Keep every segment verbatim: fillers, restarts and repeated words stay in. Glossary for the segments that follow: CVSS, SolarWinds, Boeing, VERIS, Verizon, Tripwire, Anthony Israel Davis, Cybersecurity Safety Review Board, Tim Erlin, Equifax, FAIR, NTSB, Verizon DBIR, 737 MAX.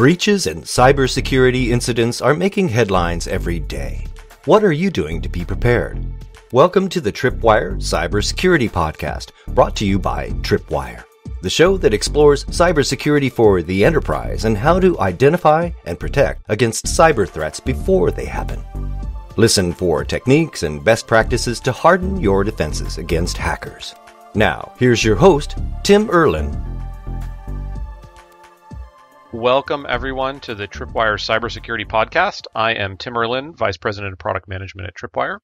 Breaches and cybersecurity incidents are making headlines every day. What are you doing to be prepared? Welcome to the Tripwire Cybersecurity Podcast, brought to you by Tripwire, the show that explores cybersecurity for the enterprise and how to identify and protect against cyber threats before they happen. Listen for techniques and best practices to harden your defenses against hackers. Now, here's your host, Tim Erlin. Welcome, everyone, to the Tripwire Cybersecurity Podcast. I am Tim Erlin, Vice President of Product Management at Tripwire.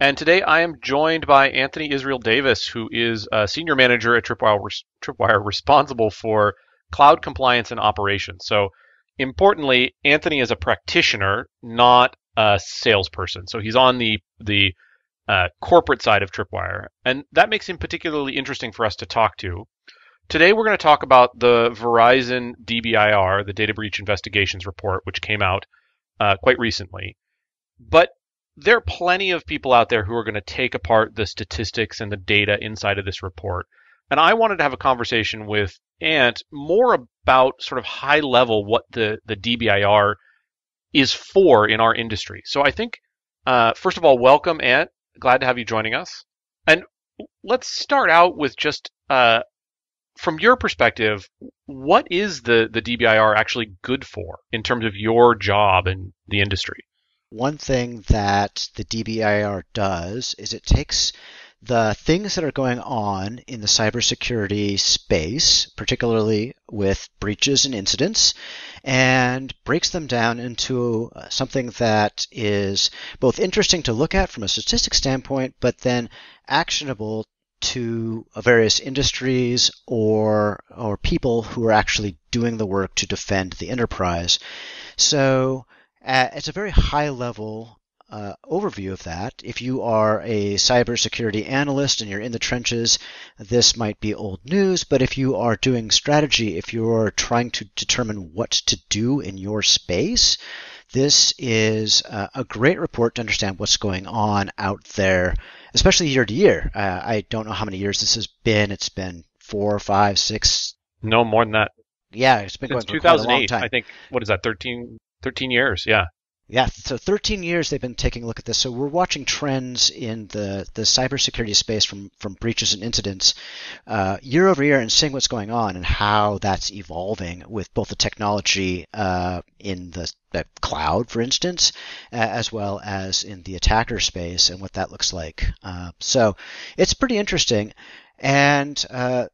And today I am joined by Anthony Israel Davis, who is a Senior Manager at Tripwire, Tripwire responsible for cloud compliance and operations. So, importantly, Anthony is a practitioner, not a salesperson. So he's on the, the uh, corporate side of Tripwire. And that makes him particularly interesting for us to talk to. Today, we're going to talk about the Verizon D B I R, the Data Breach Investigations Report, which came out uh, quite recently. But there are plenty of people out there who are going to take apart the statistics and the data inside of this report. And I wanted to have a conversation with Ant more about sort of high level what the, the D B I R is for in our industry. So I think, uh, first of all, welcome, Ant. Glad to have you joining us. And let's start out with just... Uh, From your perspective, what is the, the D B I R actually good for in terms of your job in the industry? One thing that the D B I R does is it takes the things that are going on in the cybersecurity space, particularly with breaches and incidents, and breaks them down into something that is both interesting to look at from a statistics standpoint, but then actionable to various industries or or people who are actually doing the work to defend the enterprise. So uh, it's a very high-level uh, overview of that. If you are a cybersecurity analyst and you're in the trenches, this might be old news, but if you are doing strategy, if you're trying to determine what to do in your space, this is uh, a great report to understand what's going on out there, especially year to year. Uh, I don't know how many years this has been. It's been four, five, six. No, more than that. Yeah, it's been Since going for quite a long time. I think, what is that, thirteen, thirteen years? Yeah. Yeah, so thirteen years they've been taking a look at this. So we're watching trends in the, the cybersecurity space from, from breaches and incidents uh, year over year and seeing what's going on and how that's evolving with both the technology uh, in the, the cloud, for instance, uh, as well as in the attacker space and what that looks like. Uh, so it's pretty interesting. And uh,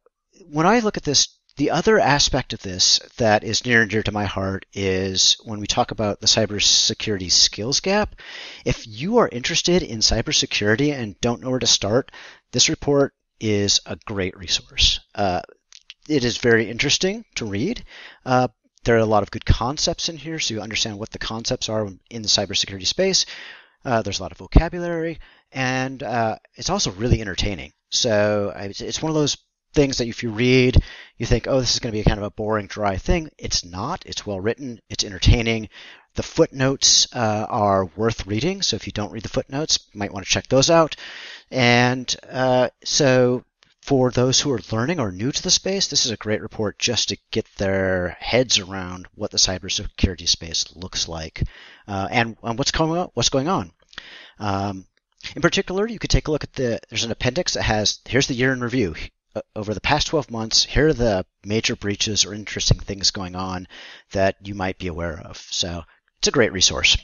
when I look at this, the other aspect of this that is near and dear to my heart is when we talk about the cybersecurity skills gap. If you are interested in cybersecurity and don't know where to start, this report is a great resource. Uh, it is very interesting to read. Uh, there are a lot of good concepts in here, so you understand what the concepts are in the cybersecurity space. Uh, there's a lot of vocabulary, and uh, it's also really entertaining. So it's one of those things that if you read, you think, oh, this is going to be kind of a boring, dry thing. It's not. It's well written. It's entertaining. The footnotes uh, are worth reading. So if you don't read the footnotes, you might want to check those out. And uh, so for those who are learning or new to the space, this is a great report just to get their heads around what the cybersecurity space looks like uh, and, and what's going on. What's going on. Um, in particular, you could take a look at the – there's an appendix that has – here's the year in review. Over the past twelve months, here are the major breaches or interesting things going on that you might be aware of. So it's a great resource.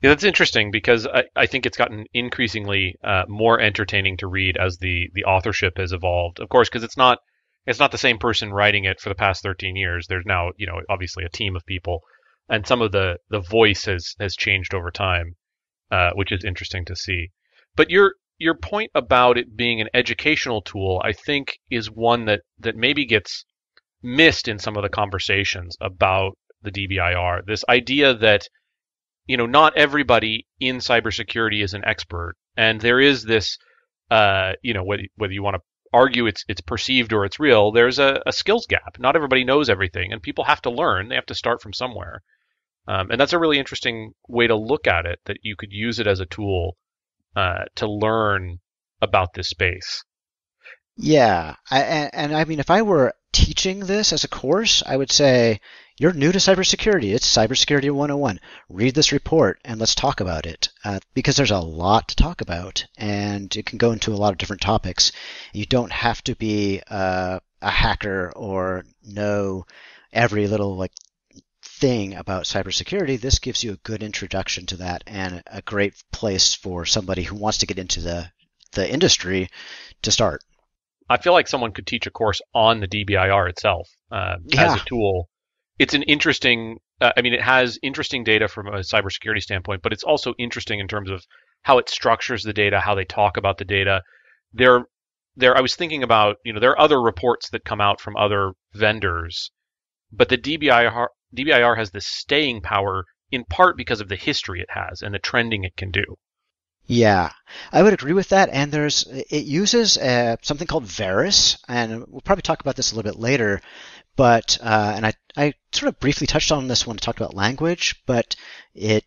Yeah, that's interesting because I, I think it's gotten increasingly uh, more entertaining to read as the, the authorship has evolved. Of course, because it's not it's not the same person writing it for the past thirteen years. There's now, you know, obviously a team of people, and some of the, the voice has, has changed over time, uh, which is interesting to see. But you're Your point about it being an educational tool, I think, is one that, that maybe gets missed in some of the conversations about the D B I R. This idea that, you know, not everybody in cybersecurity is an expert, and there is this, uh, you know, whether, whether you want to argue it's it's perceived or it's real, there's a, a skills gap. Not everybody knows everything, and people have to learn. They have to start from somewhere, um, and that's a really interesting way to look at it. That you could use it as a tool. Uh, to learn about this space. Yeah, I, and, and I mean, if I were teaching this as a course, I would say You're new to cybersecurity. It's Cybersecurity one oh one. Read this report and let's talk about it, uh, because there's a lot to talk about and it can go into a lot of different topics. You don't have to be uh, a hacker or know every little like thing about cybersecurity. This gives you a good introduction to that and a great place for somebody who wants to get into the, the industry to start. I feel like someone could teach a course on the D B I R itself uh, yeah. as a tool. It's an interesting, uh, I mean, it has interesting data from a cybersecurity standpoint, but it's also interesting in terms of how it structures the data, how they talk about the data. There, there. I was thinking about, you know, there are other reports that come out from other vendors, but the D B I R, D B I R has this staying power in part because of the history it has and the trending it can do. Yeah, I would agree with that. And there's, it uses uh, something called VERIS, and we'll probably talk about this a little bit later. But uh, and I, I sort of briefly touched on this when I talked about language, but it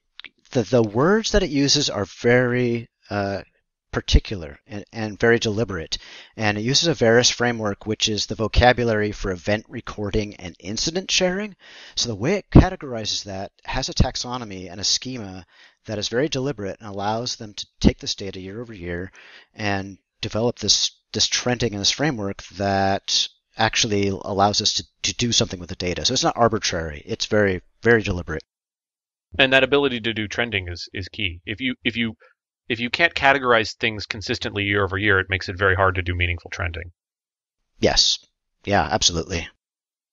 the the words that it uses are very uh, particular and, and very deliberate. And it uses a VERIS framework, which is the vocabulary for event recording and incident sharing. So the way it categorizes that has a taxonomy and a schema that is very deliberate and allows them to take this data year over year and develop this this trending in this framework that actually allows us to, to do something with the data. So it's not arbitrary. It's very, very deliberate. And that ability to do trending is, is key. If you if you if you can't categorize things consistently year over year, it makes it very hard to do meaningful trending. Yes. Yeah, absolutely.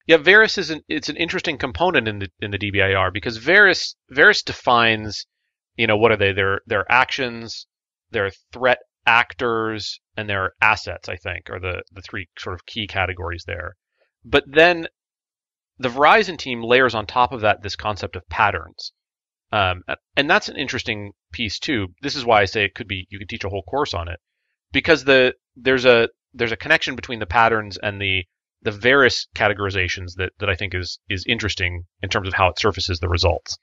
Yeah, VERIS is an it's an interesting component in the in the D B I R because VERIS VERIS defines, you know, what are they? Their their actions, their threat actors, and their assets, I think, are the, the three sort of key categories there. But then the Verizon team layers on top of that this concept of patterns. Um, and that's an interesting piece too. This is why I say it could be you could teach a whole course on it. Because the there's a there's a connection between the patterns and the the various categorizations that, that I think is is interesting in terms of how it surfaces the results.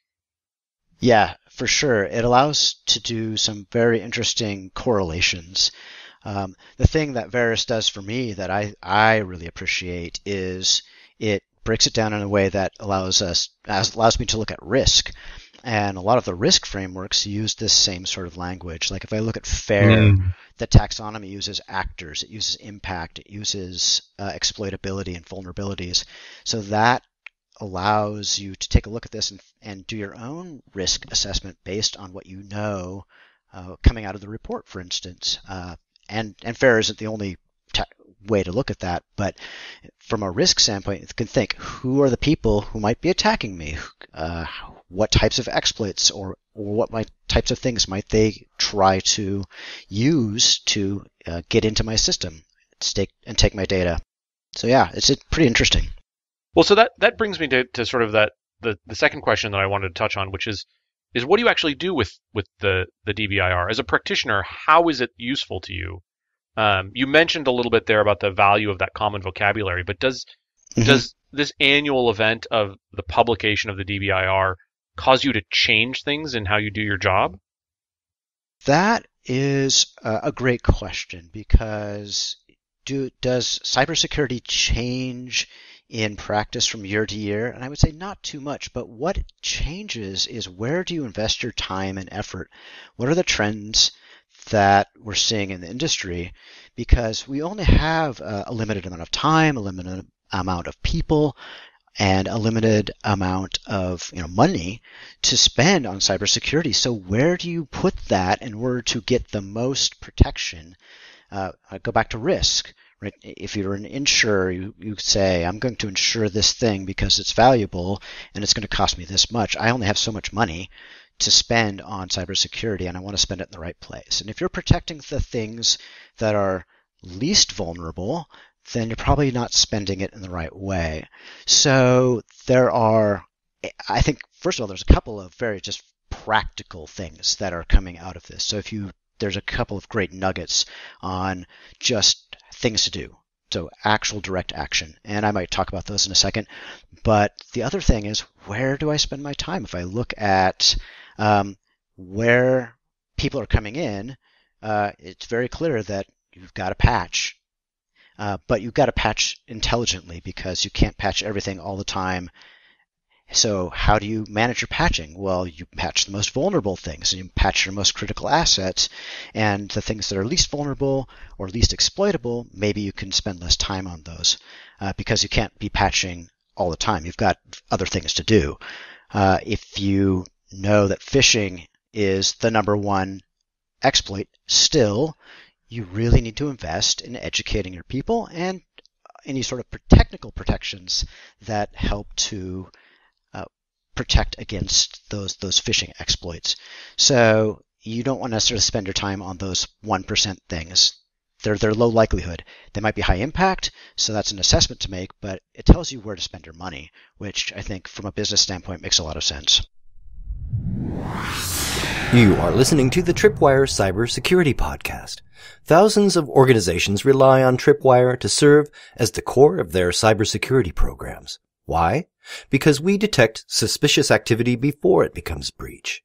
Yeah, for sure. It allows to do some very interesting correlations. Um, the thing that VERIS does for me that I, I really appreciate is it breaks it down in a way that allows us allows me to look at risk. And a lot of the risk frameworks use this same sort of language. Like if I look at FAIR, mm. the taxonomy uses actors, it uses impact, it uses uh, exploitability and vulnerabilities. So that allows you to take a look at this and, and do your own risk assessment based on what you know uh, coming out of the report, for instance. Uh, and and FAIR isn't the only t- way to look at that, but from a risk standpoint, you can think, who are the people who might be attacking me? Uh, what types of exploits or, or what my, types of things might they try to use to uh, get into my system stake, and take my data? So yeah, it's pretty interesting. Well, so that, that brings me to, to sort of that the, the second question that I wanted to touch on, which is is what do you actually do with, with the, the D B I R? As a practitioner, how is it useful to you? Um, you mentioned a little bit there about the value of that common vocabulary, but does mm-hmm. does this annual event of the publication of the D B I R cause you to change things in how you do your job? That is a great question because do does cybersecurity change in practice from year to year? And I would say not too much, but what changes is where do you invest your time and effort? What are the trends that we're seeing in the industry? Because we only have a limited amount of time, a limited amount of people, and a limited amount of you know money to spend on cybersecurity. So where do you put that in order to get the most protection? Uh, I go back to risk. Right? If you're an insurer, you, you say, I'm going to insure this thing because it's valuable and it's going to cost me this much. I only have so much money to spend on cybersecurity and I want to spend it in the right place. And if you're protecting the things that are least vulnerable, then you're probably not spending it in the right way. So there are, I think, first of all, there's a couple of very just practical things that are coming out of this. So if you, there's a couple of great nuggets on just things to do, so actual direct action. And I might talk about those in a second. But the other thing is, where do I spend my time? If I look at um, where people are coming in, uh, it's very clear that you've got to patch. Uh, but you've got to patch intelligently because you can't patch everything all the time So how do you manage your patching? Well, you patch the most vulnerable things, and you patch your most critical assets, and the things that are least vulnerable or least exploitable, maybe you can spend less time on those uh, because you can't be patching all the time. You've got other things to do. Uh, if you know that phishing is the number one exploit still, you really need to invest in educating your people and any sort of technical protections that help to protect against those those phishing exploits. So you don't want to necessarily spend your time on those one percent things. They're, they're low likelihood. They might be high impact, so that's an assessment to make, but it tells you where to spend your money, which I think from a business standpoint makes a lot of sense. You are listening to the Tripwire Cybersecurity Podcast. Thousands of organizations rely on Tripwire to serve as the core of their cybersecurity programs. Why? Because we detect suspicious activity before it becomes breach.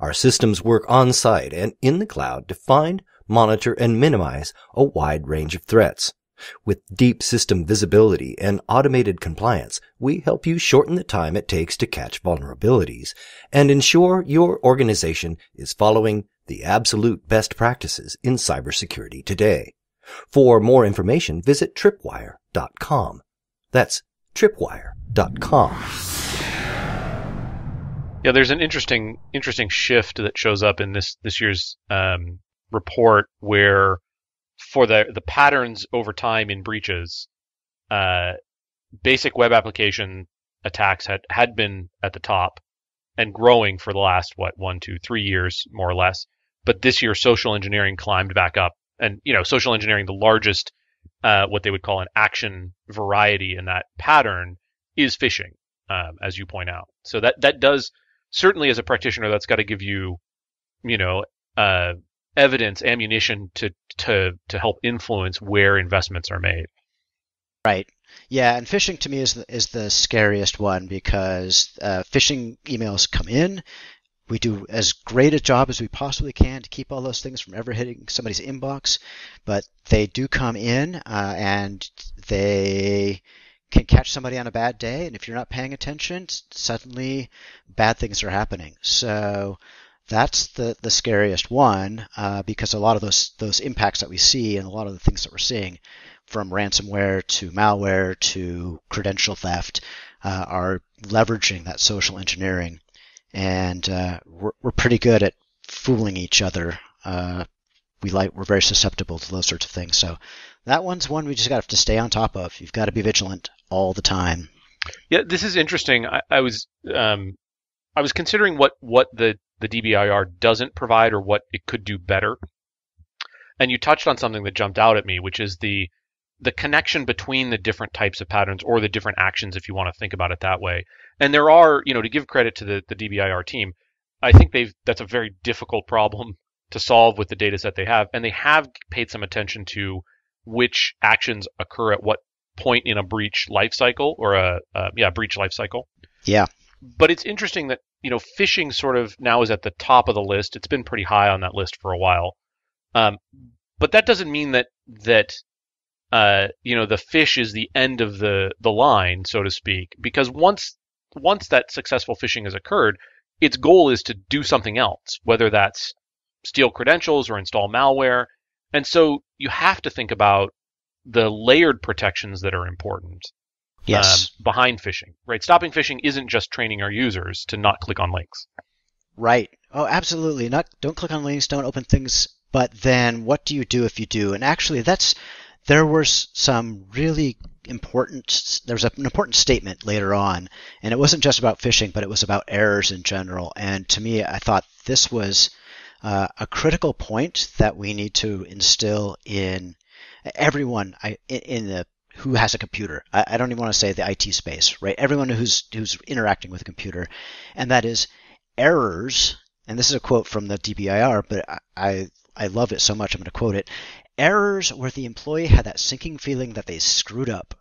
Our systems work on-site and in the cloud to find, monitor, and minimize a wide range of threats. With deep system visibility and automated compliance, we help you shorten the time it takes to catch vulnerabilities and ensure your organization is following the absolute best practices in cybersecurity today. For more information, visit tripwire dot com. That's tripwire dot com. Yeah, there's an interesting interesting shift that shows up in this this year's um, report, where for the the patterns over time in breaches, uh, basic web application attacks had, had been at the top and growing for the last what one, two, three years more or less. But this year, social engineering climbed back up, and you know, social engineering, the largest Uh, what they would call an action variety in that pattern, is phishing, um, as you point out. So that that does, certainly as a practitioner, that's got to give you, you know, uh, evidence, ammunition to to to help influence where investments are made. Right. Yeah, and phishing to me is the, is the scariest one, because uh, phishing emails come in. We do as great a job as we possibly can to keep all those things from ever hitting somebody's inbox, but they do come in uh, and they can catch somebody on a bad day. And if you're not paying attention, suddenly bad things are happening. So that's the, the scariest one uh, because a lot of those, those impacts that we see and a lot of the things that we're seeing, from ransomware to malware to credential theft, uh, are leveraging that social engineering. And uh, we're, we're pretty good at fooling each other. Uh, we like we're very susceptible to those sorts of things. So that one's one we just got to have to stay on top of. You've got to be vigilant all the time. Yeah, this is interesting. I, I was um, I was considering what what the the D B I R doesn't provide or what it could do better. And you touched on something that jumped out at me, which is the the connection between the different types of patterns, or the different actions, if you want to think about it that way. And there are, you know, to give credit to the, the D B I R team, I think they've, that's a very difficult problem to solve with the data set they have. And they have paid some attention to which actions occur at what point in a breach life cycle, or a, uh, yeah, breach life cycle. Yeah. But it's interesting that, you know, phishing sort of now is at the top of the list. It's been pretty high on that list for a while. Um, but that doesn't mean that, that, Uh, you know, the fish is the end of the, the line, so to speak, because once once that successful phishing has occurred, its goal is to do something else, whether that's steal credentials or install malware. And so you have to think about the layered protections that are important. Yes. Um, behind phishing, right? Stopping phishing isn't just training our users to not click on links. Right. Oh, absolutely. Not. Don't click on links. Don't open things. But then what do you do if you do? And actually, that's... There were some really important, there was an important statement later on, and it wasn't just about phishing, but it was about errors in general. And to me, I thought this was uh, a critical point that we need to instill in everyone I, in the who has a computer. I, I don't even want to say the I T space, right? Everyone who's who's interacting with a computer, and that is errors. And this is a quote from the D B I R, but I I, I love it so much, I'm going to quote it. Errors where the employee had that sinking feeling that they screwed up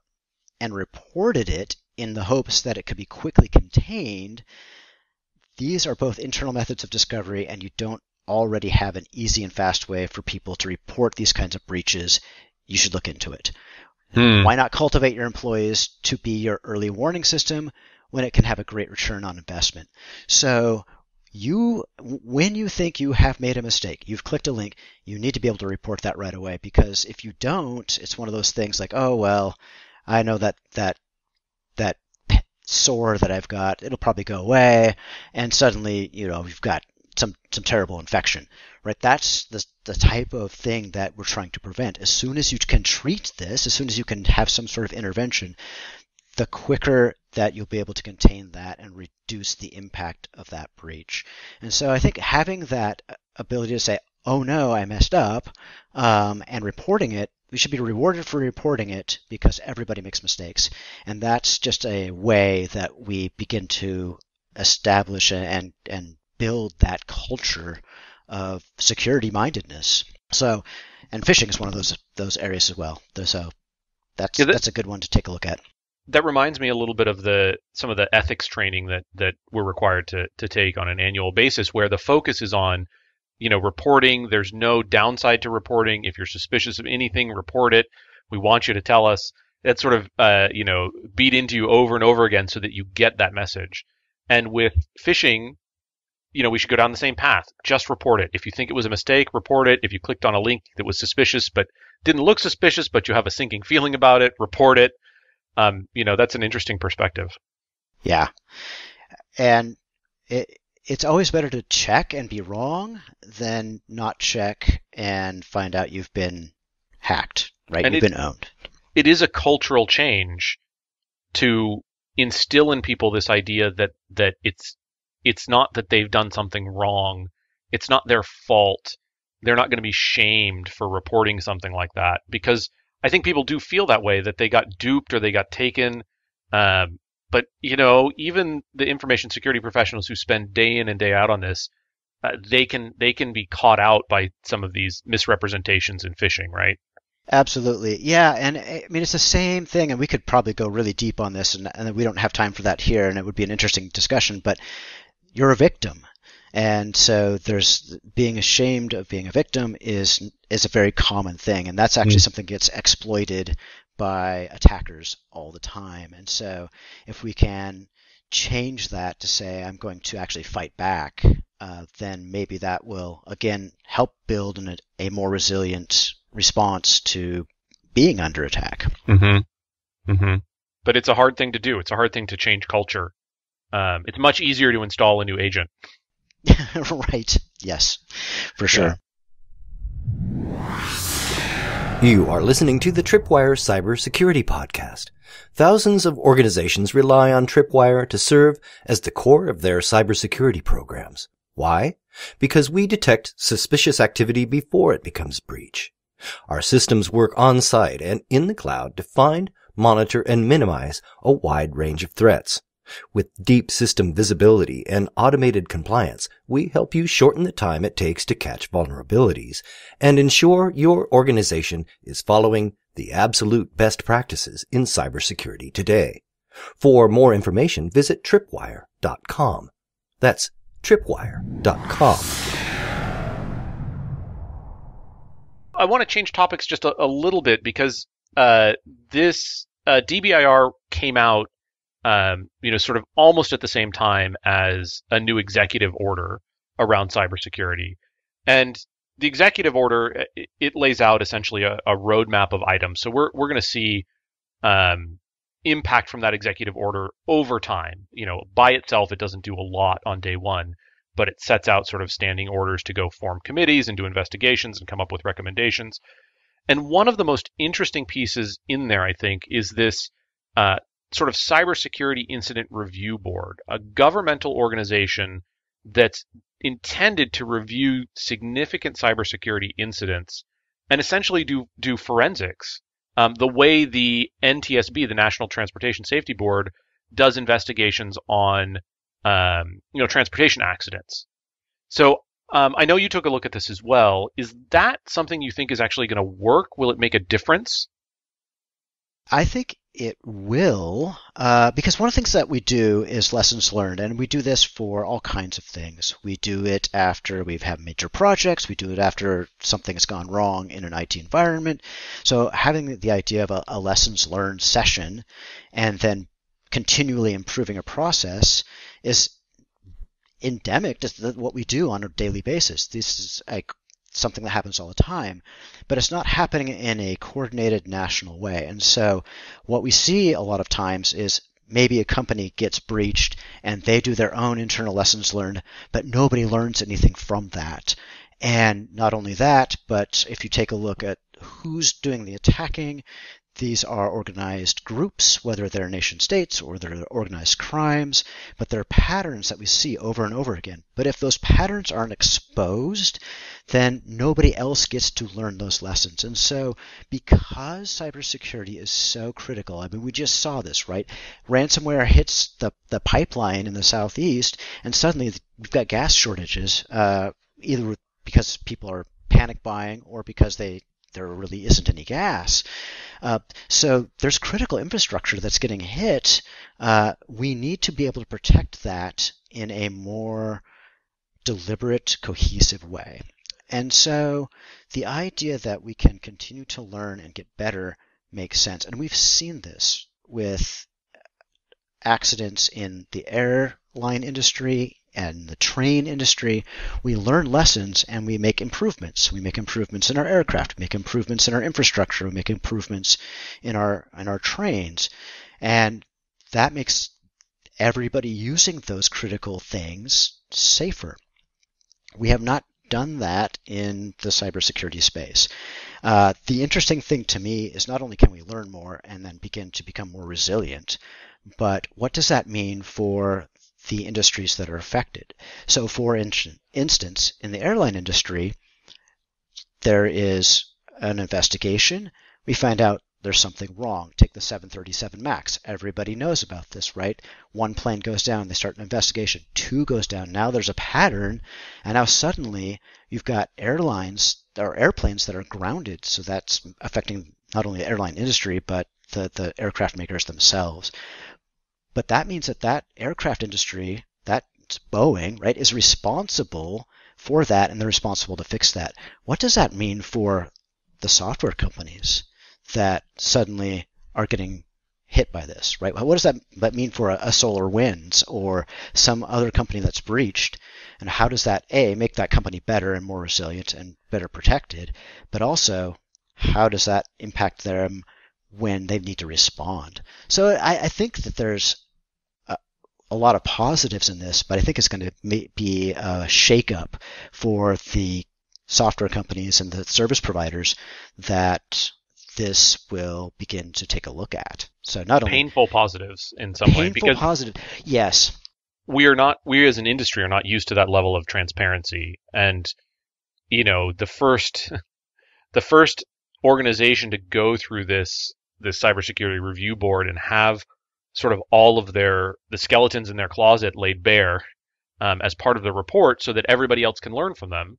and reported it in the hopes that it could be quickly contained. These are both internal methods of discovery, and you don't already have an easy and fast way for people to report these kinds of breaches. You should look into it. Hmm. Why not cultivate your employees to be your early warning system? when it can have a great return on investment. So you, when you think you have made a mistake, you've clicked a link, you need to be able to report that right away, because if you don't, it's one of those things like, oh, well, I know that that that sore that I've got, it'll probably go away, and suddenly, you know, you've got some some terrible infection, right? That's the the type of thing that we're trying to prevent. As soon as you can treat this, as soon as you can have some sort of intervention, the quicker that you'll be able to contain that and reduce the impact of that breach. And so I think having that ability to say, oh no, I messed up, um, and reporting it, we should be rewarded for reporting it, because everybody makes mistakes. And that's just a way that we begin to establish and, and build that culture of security mindedness. So, and phishing is one of those those areas as well. So that's, yeah, that- that's a good one to take a look at. That reminds me a little bit of the some of the ethics training that, that we're required to to take on an annual basis, where the focus is on, you know, reporting. There's no downside to reporting. If you're suspicious of anything, report it. We want you to tell us. That's sort of uh, you know, beat into you over and over again so that you get that message. And with phishing, you know, we should go down the same path. Just report it. If you think it was a mistake, report it. If you clicked on a link that was suspicious but didn't look suspicious, but you have a sinking feeling about it, report it. Um, you know, that's an interesting perspective. Yeah. And it, it's always better to check and be wrong than not check and find out you've been hacked, right? And you've it, been owned. It is a cultural change to instill in people this idea that, that it's it's not that they've done something wrong. It's not their fault. They're not going to be shamed for reporting something like that, because I think people do feel that way, that they got duped or they got taken. Um, but, you know, even the information security professionals who spend day in and day out on this, uh, they can they can be caught out by some of these misrepresentations in phishing, right? Absolutely. Yeah. And I mean, it's the same thing. And we could probably go really deep on this, and, and we don't have time for that here. And it would be an interesting discussion. But you're a victim. And so there's being ashamed of being a victim is is a very common thing, and that's actually mm-hmm. something that gets exploited by attackers all the time. And so if we can change that to say, I'm going to actually fight back, uh, then maybe that will, again, help build an, a more resilient response to being under attack. Mm-hmm. Mm-hmm. But it's a hard thing to do. It's a hard thing to change culture. Um, it's much easier to install a new agent. Right. Yes, for sure. You are listening to the Tripwire Cybersecurity Podcast. Thousands of organizations rely on Tripwire to serve as the core of their cybersecurity programs. Why? Because we detect suspicious activity before it becomes a breach. Our systems work on-site and in the cloud to find, monitor, and minimize a wide range of threats. With deep system visibility and automated compliance, we help you shorten the time it takes to catch vulnerabilities and ensure your organization is following the absolute best practices in cybersecurity today. For more information, visit tripwire dot com. That's tripwire dot com. I want to change topics just a, a little bit, because uh, this uh, D B I R came out Um, you know, sort of almost at the same time as a new executive order around cybersecurity. And the executive order, it, it lays out essentially a, a roadmap of items. So we're we're going to see um, impact from that executive order over time. You know, by itself, it doesn't do a lot on day one, but it sets out sort of standing orders to go form committees and do investigations and come up with recommendations. And one of the most interesting pieces in there, I think, is this uh, sort of cybersecurity incident review board, a governmental organization that's intended to review significant cybersecurity incidents and essentially do do forensics, um, the way the N T S B, the National Transportation Safety Board, does investigations on um, you know transportation accidents. So um, I know you took a look at this as well. Is that something you think is actually going to work? Will it make a difference? I think it will, uh, because one of the things that we do is lessons learned, and we do this for all kinds of things. We do it after we've had major projects. We do it after something has gone wrong in an I T environment. So having the idea of a, a lessons learned session and then continually improving a process is endemic to what we do on a daily basis. This is like something that happens all the time, but it's not happening in a coordinated national way. And so what we see a lot of times is maybe a company gets breached and they do their own internal lessons learned, but nobody learns anything from that. And not only that, but if you take a look at who's doing the attacking, these are organized groups, whether they're nation states or they're organized crimes, but there are patterns that we see over and over again. But if those patterns aren't exposed, then nobody else gets to learn those lessons. And so because cybersecurity is so critical, I mean, we just saw this, right? Ransomware hits the, the pipeline in the Southeast, and suddenly we've got gas shortages, uh, either because people are panic buying or because they there really isn't any gas. Uh, so there's critical infrastructure that's getting hit. Uh, we need to be able to protect that in a more deliberate, cohesive way. And so the idea that we can continue to learn and get better makes sense. And we've seen this with accidents in the airline industry and the train industry. We learn lessons and we make improvements. We make improvements in our aircraft, we make improvements in our infrastructure, we make improvements in our in our trains. And that makes everybody using those critical things safer. We have not done that in the cybersecurity space. Uh, the interesting thing to me is not only can we learn more and then begin to become more resilient, but what does that mean for the industries that are affected? So for in- instance, in the airline industry, there is an investigation. We find out there's something wrong. Take the seven thirty-seven MAX. Everybody knows about this, right? One plane goes down, they start an investigation. Two goes down. Now there's a pattern, and now suddenly you've got airlines or airplanes that are grounded. So that's affecting not only the airline industry, but the, the aircraft makers themselves. But that means that that aircraft industry, that's Boeing, right, is responsible for that, and they're responsible to fix that. What does that mean for the software companies that suddenly are getting hit by this, right? What does that that mean for a, a SolarWinds or some other company that's breached? And how does that, A, make that company better and more resilient and better protected, but also how does that impact them when they need to respond? So I, I think that there's a, a lot of positives in this, but I think it's going to be a shakeup for the software companies and the service providers that this will begin to take a look at. So not only painful positives in some way, because positive, yes, we are not, we as an industry are not used to that level of transparency. And you know, the first, the first organization to go through this this cybersecurity review board and have sort of all of their the skeletons in their closet laid bare um, as part of the report, so that everybody else can learn from them.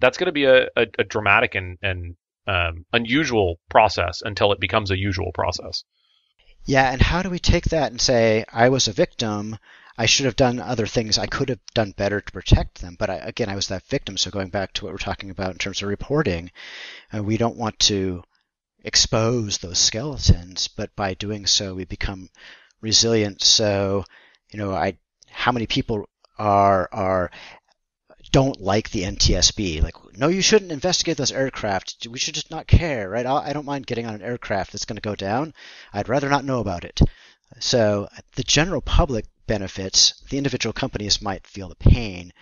That's going to be a, a, a dramatic and and Um, unusual process until it becomes a usual process. Yeah, and how do we take that and say, I was a victim, I should have done other things, I could have done better to protect them, but I, again, I was that victim. So going back to what we're talking about in terms of reporting, uh, we don't want to expose those skeletons, but by doing so, we become resilient. So, you know, I how many people are are don't like the N T S B, like, no, you shouldn't investigate those aircraft, we should just not care, right? I don't mind getting on an aircraft that's going to go down, I'd rather not know about it. So the general public benefits, the individual companies might feel the pain,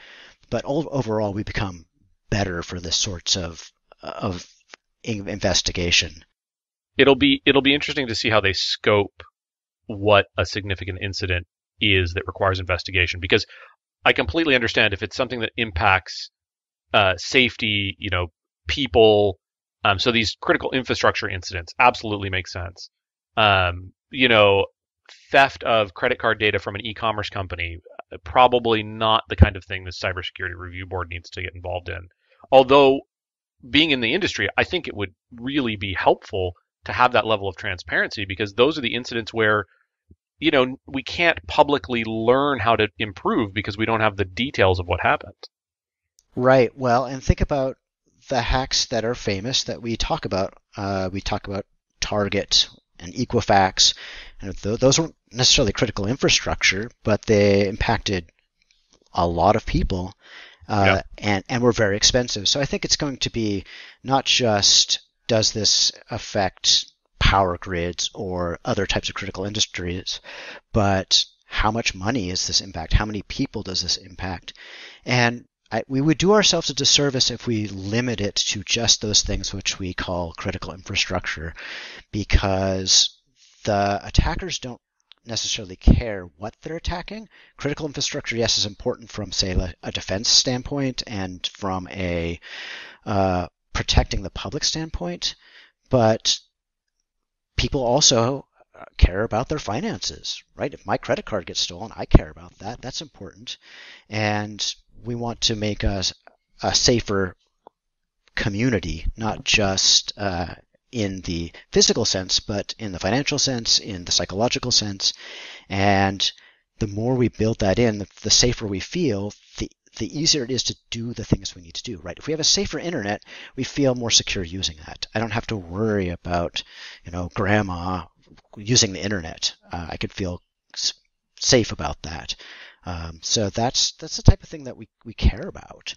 but overall we become better for this sorts of of investigation. It'll be it'll be interesting to see how they scope what a significant incident is that requires investigation, because I completely understand if it's something that impacts uh, safety, you know, people. Um, so these critical infrastructure incidents absolutely make sense. Um, you know, theft of credit card data from an e-commerce company, probably not the kind of thing the Cybersecurity Review Board needs to get involved in. Although, being in the industry, I think it would really be helpful to have that level of transparency, because those are the incidents where, you know, we can't publicly learn how to improve because we don't have the details of what happened. Right. Well, and think about the hacks that are famous that we talk about. Uh, we talk about Target and Equifax Those weren't necessarily critical infrastructure, but they impacted a lot of people, uh, yep. and, and were very expensive. So I think it's going to be not just does this affect power grids or other types of critical industries, but how much money is this impact? How many people does this impact? And I, we would do ourselves a disservice if we limit it to just those things which we call critical infrastructure, because the attackers don't necessarily care what they're attacking. Critical infrastructure, yes, is important from, say, a defense standpoint and from a uh, protecting the public standpoint, but people also care about their finances, right? If my credit card gets stolen, I care about that. That's important. And we want to make us a, a safer community, not just uh, in the physical sense, but in the financial sense, in the psychological sense. And the more we build that in, the, the safer we feel, the, the easier it is to do the things we need to do, right? If we have a safer internet, we feel more secure using that. I don't have to worry about, you know, grandma using the internet. Uh, I could feel s- safe about that. Um, so that's that's the type of thing that we, we care about.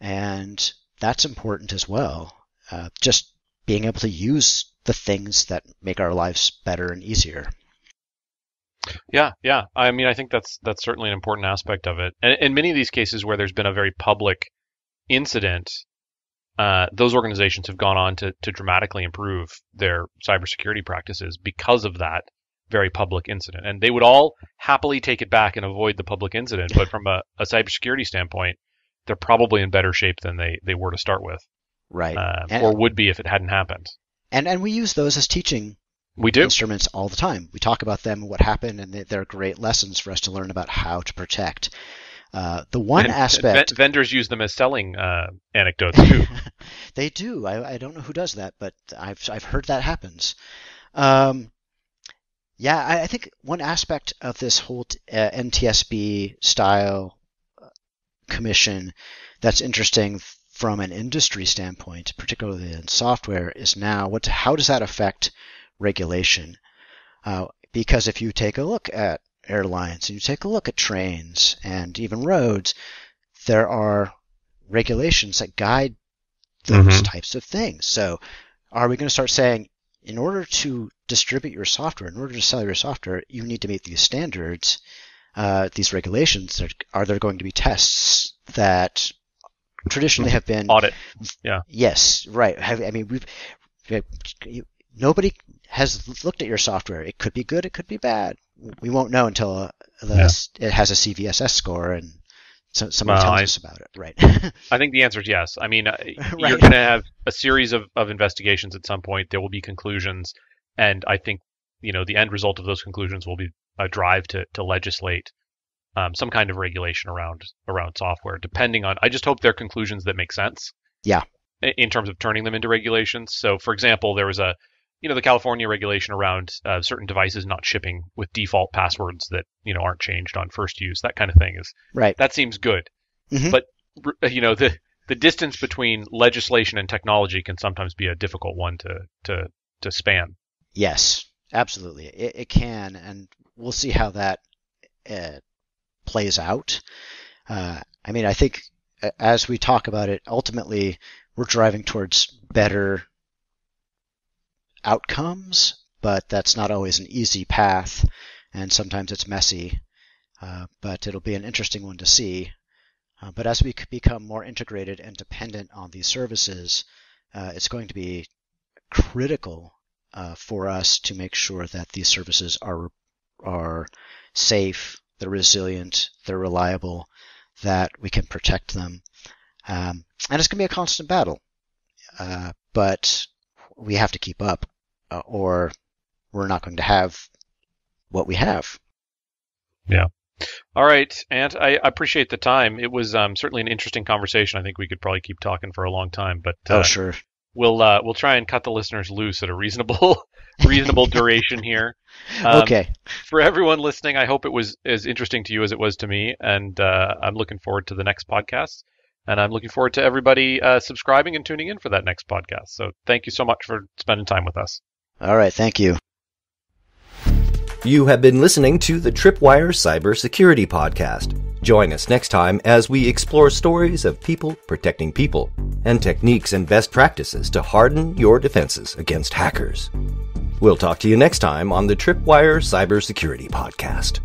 And that's important as well. Uh, just being able to use the things that make our lives better and easier. Yeah, yeah. I mean, I think that's that's certainly an important aspect of it. And in many of these cases where there's been a very public incident, uh, those organizations have gone on to, to dramatically improve their cybersecurity practices because of that very public incident. And they would all happily take it back and avoid the public incident. But from a, a cybersecurity standpoint, they're probably in better shape than they, they were to start with. Right, uh, and, or would be if it hadn't happened. And and we use those as teaching we do. instruments all the time. We talk about them, what happened, and they're great lessons for us to learn about how to protect. Uh, the one and, aspect v- vendors use them as selling uh, anecdotes too. They do. I, I don't know who does that, but I've I've heard that happens. Um, yeah, I, I think one aspect of this whole uh, N T S B style commission that's interesting from an industry standpoint, particularly in software, is now what? How does that affect regulation? Uh, because if you take a look at airlines, and you take a look at trains, and even roads, there are regulations that guide those mm-hmm. types of things. So are we going to start saying, in order to distribute your software, in order to sell your software, you need to meet these standards, uh, these regulations? Are there going to be tests that traditionally have been audit? Yeah. Yes, right. I mean, we've nobody has looked at your software. It could be good. It could be bad. We won't know until the, yeah. it has a C V S S score and so, someone well, tells I, us about it. Right. I think the answer is yes. I mean, right. You're going to have a series of, of investigations at some point. There will be conclusions, and I think you know the end result of those conclusions will be a drive to to legislate. Um, some kind of regulation around around software, depending on. I just hope they're conclusions that make sense. Yeah. In terms of turning them into regulations. So, for example, there was a, you know, the California regulation around uh, certain devices not shipping with default passwords that you know aren't changed on first use. That kind of thing is right. That seems good, mm-hmm. but you know the the distance between legislation and technology can sometimes be a difficult one to to to span. Yes, absolutely, it, it can, and we'll see how that. Uh, plays out. Uh, I mean, I think as we talk about it, ultimately we're driving towards better outcomes, but that's not always an easy path, and sometimes it's messy, uh, but it'll be an interesting one to see. Uh, but as we become more integrated and dependent on these services, uh, it's going to be critical uh, for us to make sure that these services are are safe, they're resilient, they're reliable, that we can protect them. Um, and it's going to be a constant battle. Uh, but we have to keep up, uh, or we're not going to have what we have. Yeah. All right, Ant, I appreciate the time. It was um, certainly an interesting conversation. I think we could probably keep talking for a long time. But uh, oh, sure. We'll uh, we'll try and cut the listeners loose at a reasonable reasonable duration here. Um, okay. For everyone listening, I hope it was as interesting to you as it was to me, and uh, I'm looking forward to the next podcast. And I'm looking forward to everybody uh, subscribing and tuning in for that next podcast. So thank you so much for spending time with us. All right. Thank you. You have been listening to the Tripwire Cybersecurity Podcast. Join us next time as we explore stories of people protecting people and techniques and best practices to harden your defenses against hackers. We'll talk to you next time on the Tripwire Cybersecurity Podcast.